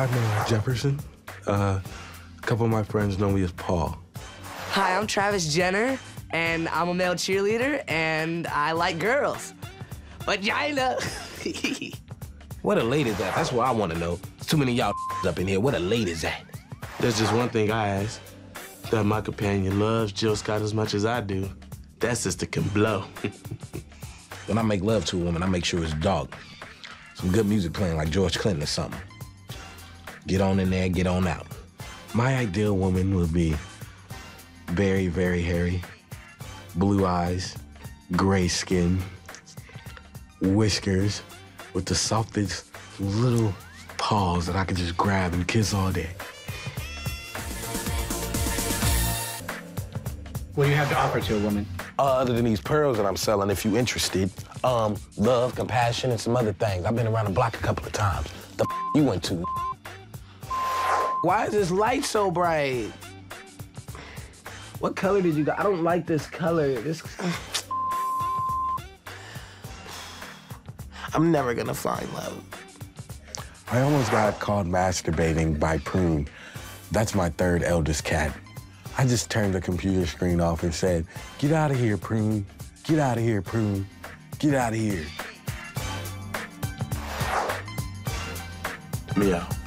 I'm Jefferson. A couple of my friends know me as Paul. Hi, I'm Travis Jenner, and I'm a male cheerleader, and I like girls. But Jaina. What a lady's at? That's what I want to know. There's too many y'all up in here. What a lady's at? There's just one thing I ask. That my companion loves Jill Scott as much as I do. That sister can blow. When I make love to a woman, I make sure it's dog. Some good music playing like George Clinton or something. Get on in there, get on out. My ideal woman would be very, very hairy, blue eyes, gray skin, whiskers, with the softest little paws that I could just grab and kiss all day. What do you have to offer to a woman? Other than these pearls that I'm selling, if you're interested, love, compassion, and some other things. I've been around the block a couple of times. The you went to. Why is this light so bright? What color did you go? I don't like this color. This. I'm never gonna find love. I almost got called masturbating by Prune. That's my third eldest cat. I just turned the computer screen off and said, "Get out of here, Prune. Get out of here, Prune. Get out of here." Meow.